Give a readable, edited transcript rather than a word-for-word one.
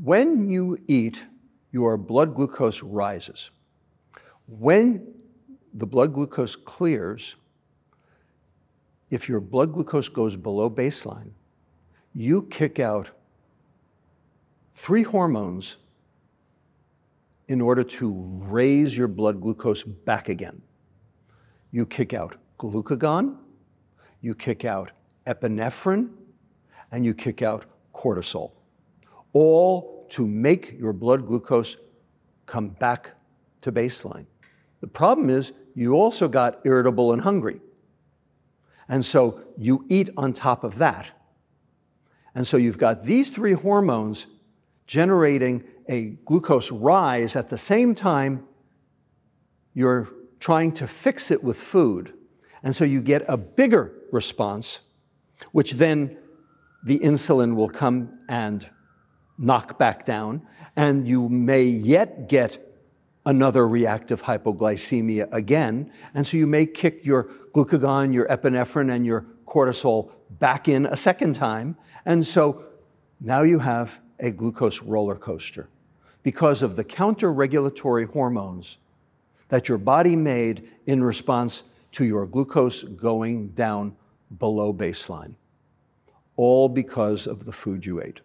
When you eat, your blood glucose rises. When the blood glucose clears, if your blood glucose goes below baseline, you kick out 3 hormones in order to raise your blood glucose back again. You kick out glucagon, you kick out epinephrine, and you kick out cortisol, all to make your blood glucose come back to baseline. The problem is you also got irritable and hungry. And so you eat on top of that. And so you've got these 3 hormones generating a glucose rise at the same time you're trying to fix it with food. And so you get a bigger response, which then the insulin will come and knock back down, and you may yet get another reactive hypoglycemia again, and so you may kick your glucagon, your epinephrine, and your cortisol back in a second time, and so now you have a glucose roller coaster because of the counter-regulatory hormones that your body made in response to your glucose going down below baseline, all because of the food you ate.